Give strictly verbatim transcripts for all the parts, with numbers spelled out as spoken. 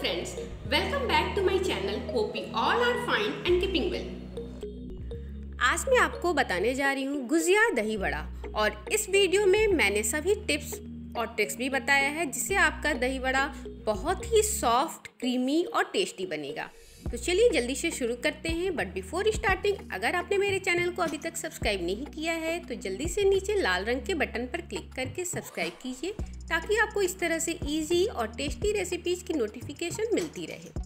friends, welcome back to my channel. Hope you all are fine and keeping well. आज मैं आपको बताने जा रही हूँ गुजिया दही वड़ा और इस वीडियो में मैंने सभी टिप्स और ट्रिक्स भी बताया है जिससे आपका दही वड़ा बहुत ही सॉफ्ट, क्रीमी और टेस्टी बनेगा। तो चलिए जल्दी से शुरू करते हैं। बट बिफोर स्टार्टिंग, अगर आपने मेरे चैनल को अभी तक सब्सक्राइब नहीं किया है तो जल्दी से नीचे लाल रंग के बटन पर क्लिक करके सब्सक्राइब कीजिए ताकि आपको इस तरह से इजी और टेस्टी रेसिपीज की नोटिफिकेशन मिलती रहे।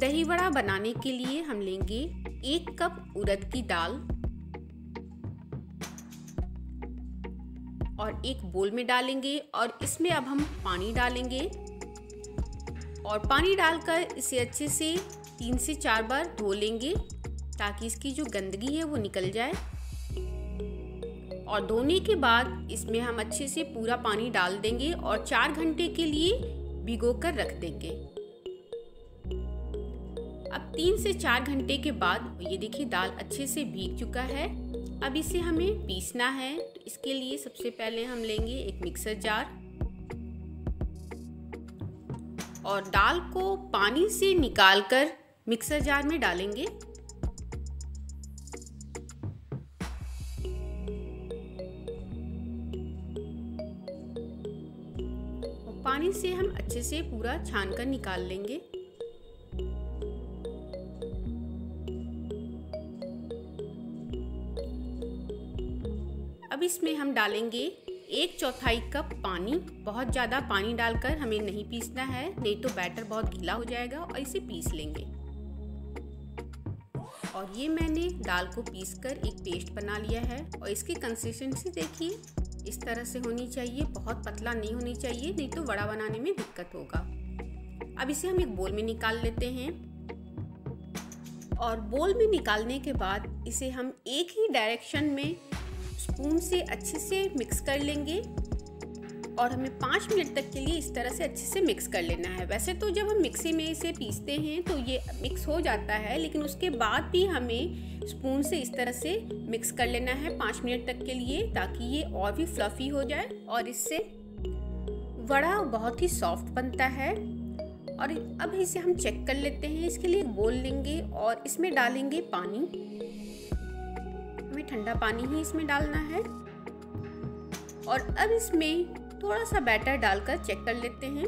दही वड़ा बनाने के लिए हम लेंगे एक कप उड़द की दाल और एक बोल में डालेंगे और इसमें अब हम पानी डालेंगे और पानी डालकर इसे अच्छे से तीन से चार बार धो लेंगे ताकि इसकी जो गंदगी है वो निकल जाए। और धोने के बाद इसमें हम अच्छे से पूरा पानी डाल देंगे और चार घंटे के लिए भिगो कर रख देंगे। अब तीन से चार घंटे के बाद ये देखिए दाल अच्छे से भीग चुका है। अब इसे हमें पीसना है, तो इसके लिए सबसे पहले हम लेंगे एक मिक्सर जार और दाल को पानी से निकालकर मिक्सर जार में डालेंगे। पानी से हम अच्छे से पूरा छान कर निकाल लेंगे। अब इसमें हम डालेंगे एक चौथाई कप पानी। बहुत ज़्यादा पानी डालकर हमें नहीं पीसना है, नहीं तो बैटर बहुत गीला हो जाएगा। और इसे पीस लेंगे। और ये मैंने दाल को पीसकर एक पेस्ट बना लिया है और इसकी कंसिस्टेंसी देखिए, इस तरह से होनी चाहिए, बहुत पतला नहीं होनी चाहिए, नहीं तो वड़ा बनाने में दिक्कत होगा। अब इसे हम एक बोल में निकाल लेते हैं और बोल में निकालने के बाद इसे हम एक ही डायरेक्शन में स्पून से अच्छे से मिक्स कर लेंगे और हमें पाँच मिनट तक के लिए इस तरह से अच्छे से मिक्स कर लेना है। वैसे तो जब हम मिक्सी में इसे पीसते हैं तो ये मिक्स हो जाता है, लेकिन उसके बाद भी हमें स्पून से इस तरह से मिक्स कर लेना है पाँच मिनट तक के लिए ताकि ये और भी फ्लफ़ी हो जाए और इससे वड़ा बहुत ही सॉफ्ट बनता है। और अब इसे हम चेक कर लेते हैं। इसके लिए बोल लेंगे और इसमें डालेंगे पानी। हमें ठंडा पानी ही इसमें डालना है। और अब इसमें थोड़ा सा बैटर डालकर चेक कर लेते हैं।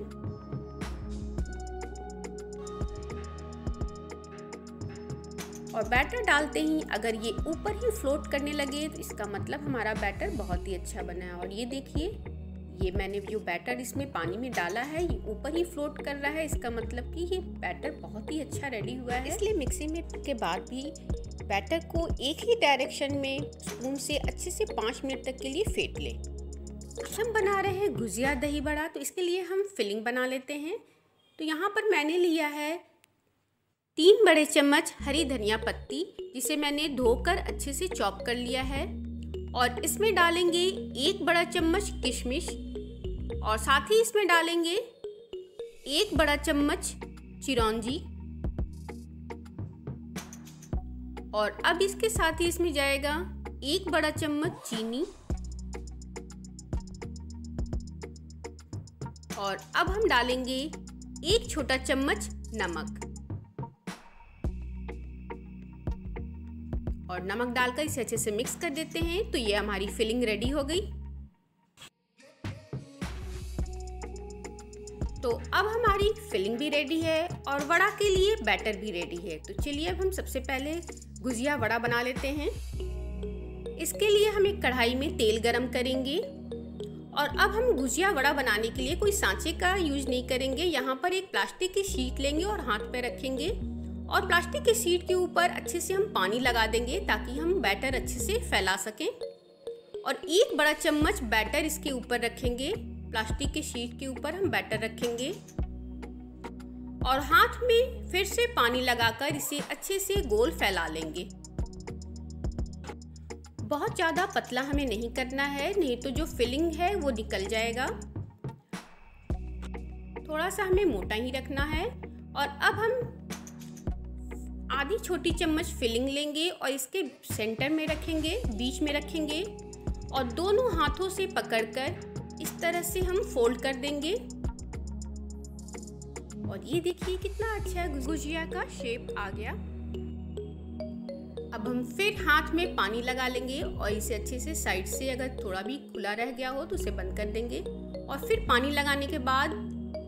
और बैटर डालते ही अगर ये ऊपर ही फ्लोट करने लगे तो इसका मतलब हमारा बैटर बहुत ही अच्छा बना है। और ये देखिए, ये मैंने जो बैटर इसमें पानी में डाला है ये ऊपर ही फ्लोट कर रहा है, इसका मतलब कि ये बैटर बहुत ही अच्छा रेडी हुआ है। इसलिए मिक्सी में के बाद भी बैटर को एक ही डायरेक्शन में स्पून से अच्छे से पाँच मिनट तक के लिए फेंट लें। हम बना रहे हैं गुजिया दही बड़ा, तो इसके लिए हम फिलिंग बना लेते हैं। तो यहाँ पर मैंने लिया है तीन बड़े चम्मच हरी धनिया पत्ती जिसे मैंने धोकर अच्छे से चॉप कर लिया है। और इसमें डालेंगे एक बड़ा चम्मच किशमिश और साथ ही इसमें डालेंगे एक बड़ा चम्मच चिरौंजी। और अब इसके साथ ही इसमें जाएगा एक बड़ा चम्मच चीनी। और अब हम डालेंगे एक छोटा चम्मच नमक। और नमक डालकर इसे अच्छे से मिक्स कर देते हैं। तो ये हमारी फिलिंग रेडी हो गई। तो अब हमारी फिलिंग भी रेडी है और वड़ा के लिए बैटर भी रेडी है। तो चलिए अब हम सबसे पहले गुजिया वड़ा बना लेते हैं। इसके लिए हम एक कढ़ाई में तेल गरम करेंगे। और अब हम गुजिया वड़ा बनाने के लिए कोई सांचे का यूज नहीं करेंगे। यहाँ पर एक प्लास्टिक की शीट लेंगे और हाथ पे रखेंगे और प्लास्टिक की शीट के ऊपर अच्छे से हम पानी लगा देंगे ताकि हम बैटर अच्छे से फैला सकें। और एक बड़ा चम्मच बैटर इसके ऊपर रखेंगे, प्लास्टिक की शीट के ऊपर हम बैटर रखेंगे। और हाथ में फिर से पानी लगाकर इसे अच्छे से गोल फैला लेंगे। बहुत ज़्यादा पतला हमें नहीं करना है, नहीं तो जो फिलिंग है वो निकल जाएगा। थोड़ा सा हमें मोटा ही रखना है। और अब हम आधी छोटी चम्मच फिलिंग लेंगे और इसके सेंटर में रखेंगे, बीच में रखेंगे और दोनों हाथों से पकड़कर इस तरह से हम फोल्ड कर देंगे। और ये देखिए कितना अच्छा गुजिया का शेप आ गया। अब हम फिर हाथ में पानी लगा लेंगे और इसे अच्छे से साइड से, अगर थोड़ा भी खुला रह गया हो तो उसे बंद कर देंगे। और फिर पानी लगाने के बाद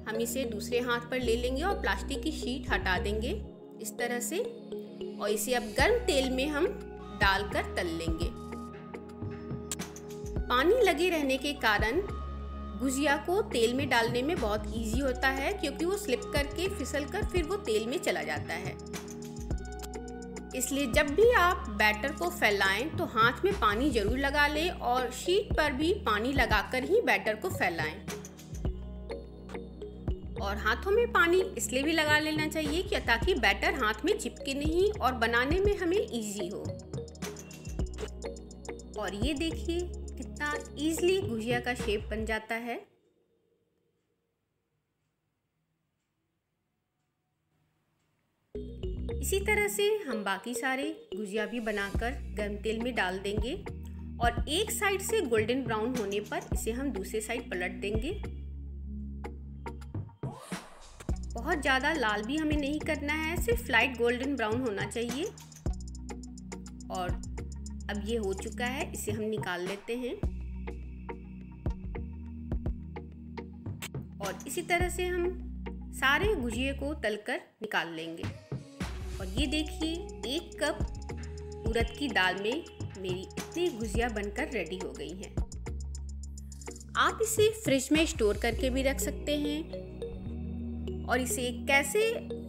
हम इसे दूसरे हाथ पर ले लेंगे और प्लास्टिक की शीट हटा देंगे इस तरह से। और इसे अब गर्म तेल में हम डालकर तल लेंगे। पानी लगे रहने के कारण गुजिया को तेल में डालने में बहुत ईजी होता है, क्योंकि वो स्लिप करके फिसल कर फिर वो तेल में चला जाता है। इसलिए जब भी आप बैटर को फैलाएं तो हाथ में पानी जरूर लगा लें और शीट पर भी पानी लगाकर ही बैटर को फैलाएं। और हाथों में पानी इसलिए भी लगा लेना चाहिए कि ताकि बैटर हाथ में चिपके नहीं और बनाने में हमें इजी हो। और ये देखिए कितना इजीली गुजिया का शेप बन जाता है। इसी तरह से हम बाकी सारे गुजिया भी बनाकर गर्म तेल में डाल देंगे और एक साइड से गोल्डन ब्राउन होने पर इसे हम दूसरे साइड पलट देंगे। बहुत ज़्यादा लाल भी हमें नहीं करना है, सिर्फ लाइट गोल्डन ब्राउन होना चाहिए। और अब ये हो चुका है, इसे हम निकाल लेते हैं। और इसी तरह से हम सारे गुजिया को तलकर निकाल लेंगे। और ये देखिए एक कप उड़द की दाल में मेरी इतनी गुजिया बनकर रेडी हो गई हैं। आप इसे फ्रिज में स्टोर करके भी रख सकते हैं। और इसे कैसे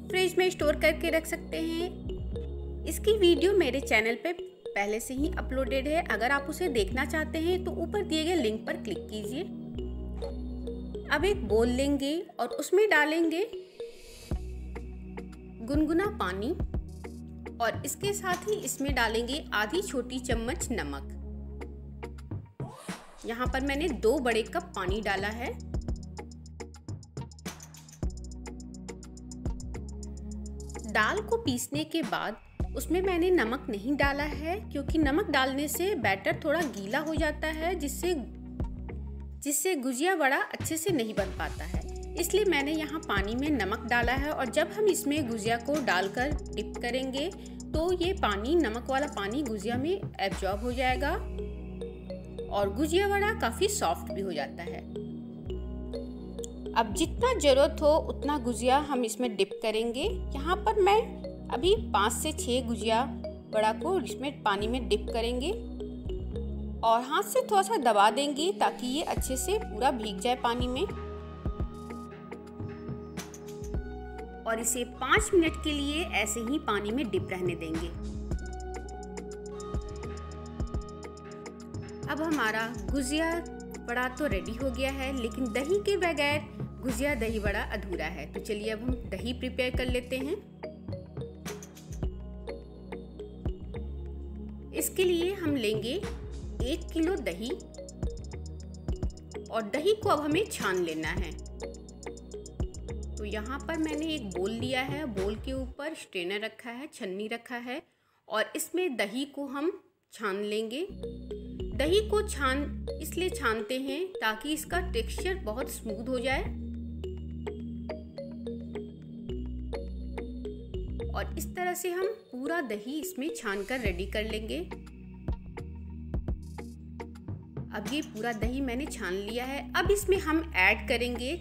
फ्रिज में स्टोर करके रख सकते हैं, इसकी वीडियो मेरे चैनल पे पहले से ही अपलोडेड है। अगर आप उसे देखना चाहते हैं तो ऊपर दिए गए लिंक पर क्लिक कीजिए। अब एक बोल लेंगे और उसमें डालेंगे गुनगुना पानी और इसके साथ ही इसमें डालेंगे आधी छोटी चम्मच नमक। यहाँ पर मैंने दो बड़े कप पानी डाला है। दाल को पीसने के बाद उसमें मैंने नमक नहीं डाला है, क्योंकि नमक डालने से बैटर थोड़ा गीला हो जाता है, जिससे जिससे गुजिया वड़ा अच्छे से नहीं बन पाता है। इसलिए मैंने यहाँ पानी में नमक डाला है। और जब हम इसमें गुजिया को डालकर डिप करेंगे तो ये पानी, नमक वाला पानी, गुजिया में एब्जॉर्ब हो जाएगा और गुजिया वड़ा काफ़ी सॉफ्ट भी हो जाता है। अब जितना ज़रूरत हो उतना गुजिया हम इसमें डिप करेंगे। यहाँ पर मैं अभी पाँच से छः गुजिया वड़ा को इसमें पानी में डिप करेंगे और हाथ से थोड़ा सा दबा देंगे ताकि ये अच्छे से पूरा भीग जाए पानी में। और इसे पाँच मिनट के लिए ऐसे ही पानी में डिप रहने देंगे। अब हमारा गुजिया वड़ा तो रेडी हो गया है, लेकिन दही के बगैर गुजिया दही वड़ा अधूरा है। तो चलिए अब हम दही प्रिपेयर कर लेते हैं। इसके लिए हम लेंगे एक किलो दही और दही को अब हमें छान लेना है। तो यहाँ पर मैंने एक बोल लिया है, बोल के ऊपर स्ट्रेनर रखा है, छन्नी रखा है और इसमें दही को हम छान लेंगे। दही को छान इसलिए छानते हैं ताकि इसका टेक्सचर बहुत स्मूथ हो जाए। और इस तरह से हम पूरा दही इसमें छान कर रेडी कर लेंगे। अब ये पूरा दही मैंने छान लिया है। अब इसमें हम ऐड करेंगे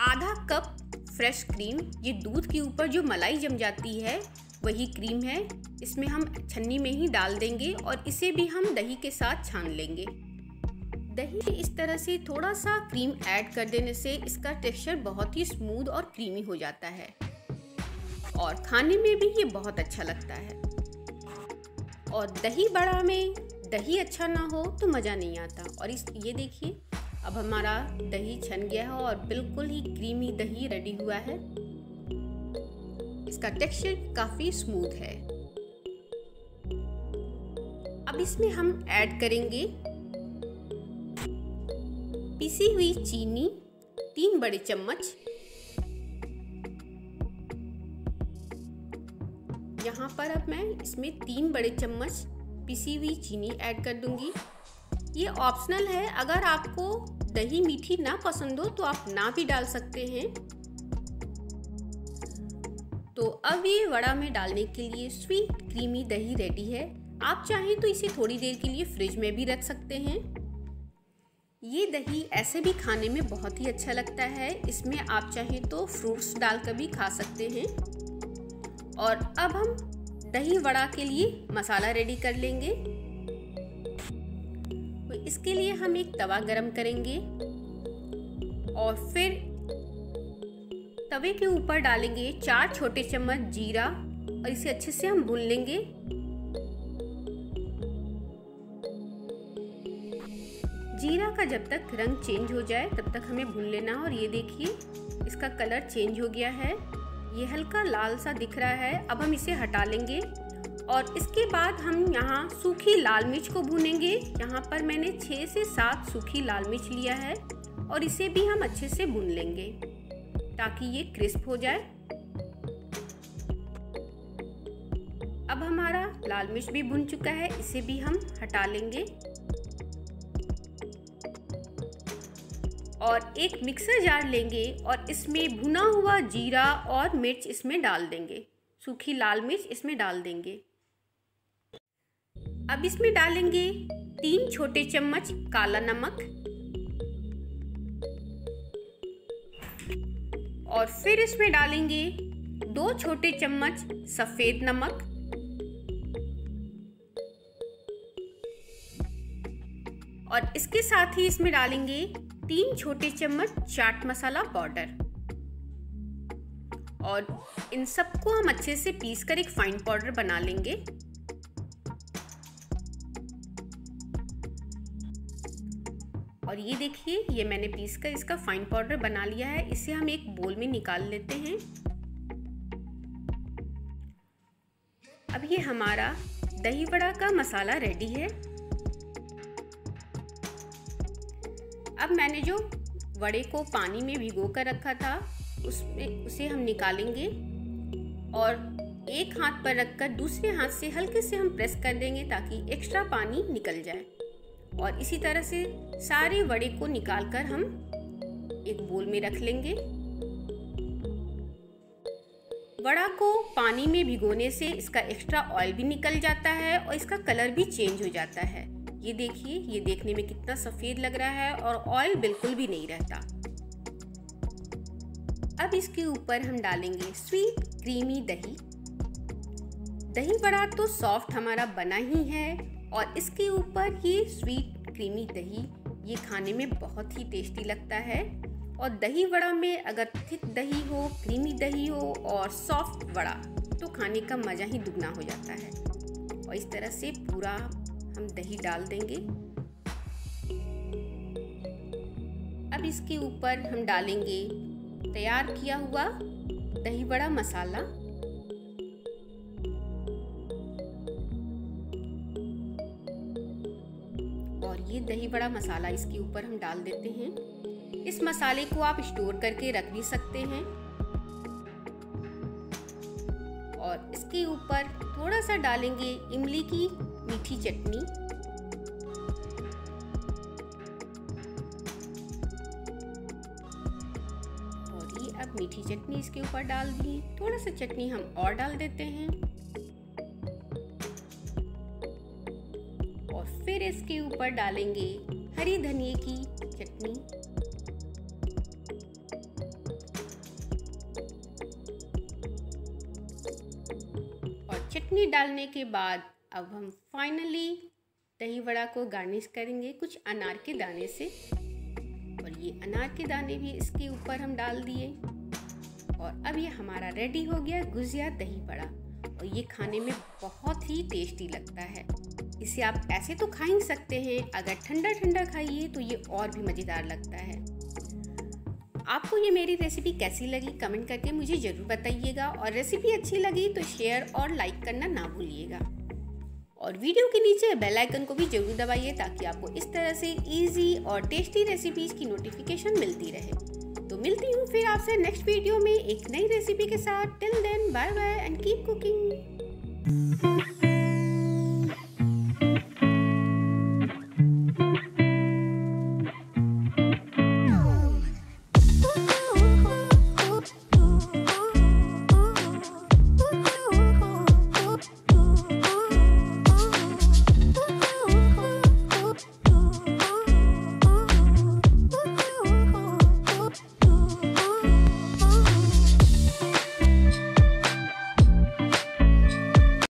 आधा कप फ्रेश क्रीम। ये दूध के ऊपर जो मलाई जम जाती है वही क्रीम है, इसमें हम छन्नी में ही डाल देंगे और इसे भी हम दही के साथ छान लेंगे। दही में इस तरह से थोड़ा सा क्रीम ऐड कर देने से इसका टेक्सचर बहुत ही स्मूथ और क्रीमी हो जाता है और खाने में भी ये बहुत अच्छा लगता है। और दही बड़ा में दही अच्छा ना हो तो मज़ा नहीं आता। और इस ये देखिए अब हमारा दही छन गया है और बिल्कुल ही क्रीमी दही रेडी हुआ है। इसका टेक्सचर काफ़ी स्मूथ है। अब इसमें हम ऐड करेंगे पिसी हुई चीनी तीन बड़े चम्मच। यहाँ पर अब मैं इसमें तीन बड़े चम्मच पिसी हुई चीनी ऐड कर दूंगी। ये ऑप्शनल है, अगर आपको दही मीठी ना पसंद हो तो आप ना भी डाल सकते हैं। तो अब ये वड़ा में डालने के लिए स्वीट क्रीमी दही रेडी है। आप चाहें तो इसे थोड़ी देर के लिए फ्रिज में भी रख सकते हैं। ये दही ऐसे भी खाने में बहुत ही अच्छा लगता है। इसमें आप चाहें तो फ्रूट्स डालकर भी खा सकते हैं। और अब हम दही वड़ा के लिए मसाला रेडी कर लेंगे। तो इसके लिए हम एक तवा गरम करेंगे और फिर तवे के ऊपर डालेंगे चार छोटे चम्मच जीरा और इसे अच्छे से हम भून लेंगे। जीरा का जब तक रंग चेंज हो जाए तब तक हमें भून लेना। और ये देखिए इसका कलर चेंज हो गया है, ये हल्का लाल सा दिख रहा है। अब हम इसे हटा लेंगे और इसके बाद हम यहाँ सूखी लाल मिर्च को भूनेंगे। यहाँ पर मैंने छः से सात सूखी लाल मिर्च लिया है और इसे भी हम अच्छे से भून लेंगे ताकि ये क्रिस्प हो जाए। अब हमारा लाल मिर्च भी भुन चुका है, इसे भी हम हटा लेंगे। और एक मिक्सर जार लेंगे और इसमें भुना हुआ जीरा और मिर्च इसमें डाल देंगे, सूखी लाल मिर्च इसमें डाल देंगे। अब इसमें डालेंगे तीन छोटे चम्मच काला नमक और फिर इसमें डालेंगे दो छोटे चम्मच सफेद नमक और इसके साथ ही इसमें डालेंगे तीन छोटे चम्मच चाट मसाला पाउडर। और इन सबको हम अच्छे से पीस कर एक फाइन पाउडर बना लेंगे। और ये देखिए ये मैंने पीस कर इसका फाइन पाउडर बना लिया है। इसे हम एक बोल में निकाल लेते हैं। अब ये हमारा दही वड़ा का मसाला रेडी है। अब मैंने जो वड़े को पानी में भिगो कर रखा था उसमें उसे हम निकालेंगे और एक हाथ पर रखकर दूसरे हाथ से हल्के से हम प्रेस कर देंगे ताकि एक्स्ट्रा पानी निकल जाए। और इसी तरह से सारे वड़े को निकाल कर हम एक बोल में रख लेंगे। वड़ा को पानी में भिगोने से इसका एक्स्ट्रा ऑयल भी निकल जाता है और इसका कलर भी चेंज हो जाता है। ये देखिए ये देखने में कितना सफ़ेद लग रहा है और ऑयल बिल्कुल भी नहीं रहता। अब इसके ऊपर हम डालेंगे स्वीट क्रीमी दही। दही बड़ा तो सॉफ्ट हमारा बना ही है और इसके ऊपर ये स्वीट क्रीमी दही, ये खाने में बहुत ही टेस्टी लगता है। और दही वड़ा में अगर थिक दही हो, क्रीमी दही हो और सॉफ्ट वड़ा तो खाने का मज़ा ही दुगना हो जाता है। और इस तरह से पूरा हम दही डाल देंगे। अब इसके ऊपर हम डालेंगे तैयार किया हुआ दही वड़ा मसाला। और ये दही वड़ा मसाला इसके ऊपर हम डाल देते हैं। इस मसाले को आप स्टोर करके रख भी सकते हैं। और इसके ऊपर थोड़ा सा डालेंगे इमली की मीठी चटनी। और ये अब मीठी चटनी इसके ऊपर डाल दी। थोड़ा सा चटनी हम और डाल देते हैं और फिर इसके ऊपर डालेंगे हरी धनिये की चटनी। और चटनी डालने के बाद अब हम फाइनली दही वड़ा को गार्निश करेंगे कुछ अनार के दाने से। और ये अनार के दाने भी इसके ऊपर हम डाल दिए। और अब ये हमारा रेडी हो गया गुजिया दही वड़ा। और ये खाने में बहुत ही टेस्टी लगता है। इसे आप ऐसे तो खा ही सकते हैं, अगर ठंडा ठंडा खाइए तो ये और भी मज़ेदार लगता है। आपको ये मेरी रेसिपी कैसी लगी कमेंट करके मुझे ज़रूर बताइएगा। और रेसिपी अच्छी लगी तो शेयर और लाइक करना ना भूलिएगा। और वीडियो के नीचे बेल आइकन को भी जरूर दबाइए ताकि आपको इस तरह से इजी और टेस्टी रेसिपीज़ की नोटिफिकेशन मिलती रहे। तो मिलती हूँ फिर आपसे नेक्स्ट वीडियो में एक नई रेसिपी के साथ। Till then bye bye and keep cooking.